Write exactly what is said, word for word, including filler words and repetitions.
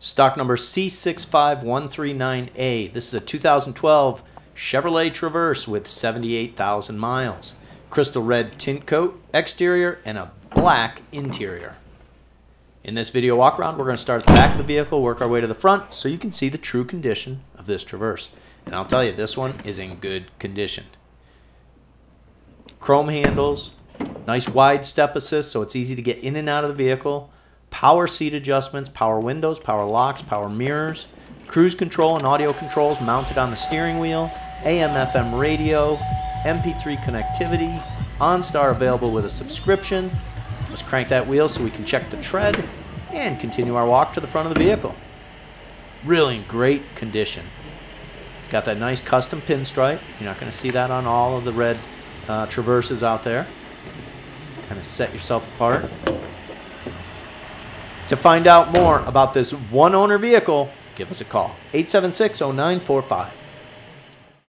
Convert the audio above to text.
Stock number C six five one three nine A. This is a two thousand twelve Chevrolet Traverse with seventy-eight thousand miles. Crystal red tint coat exterior and a black interior. In this video walk around, we're going to start at the back of the vehicle, work our way to the front so you can see the true condition of this Traverse. And I'll tell you, this one is in good condition. Chrome handles, nice wide step assist so it's easy to get in and out of the vehicle, power seat adjustments, power windows, power locks, power mirrors, cruise control and audio controls mounted on the steering wheel, A M F M radio, M P three connectivity, OnStar available with a subscription. Let's crank that wheel so we can check the tread and continue our walk to the front of the vehicle. Really in great condition. It's got that nice custom pinstripe. You're not going to see that on all of the red uh, Traverses out there. Kind of set yourself apart. To find out more about this one-owner vehicle, give us a call, eight seven six, oh nine four five.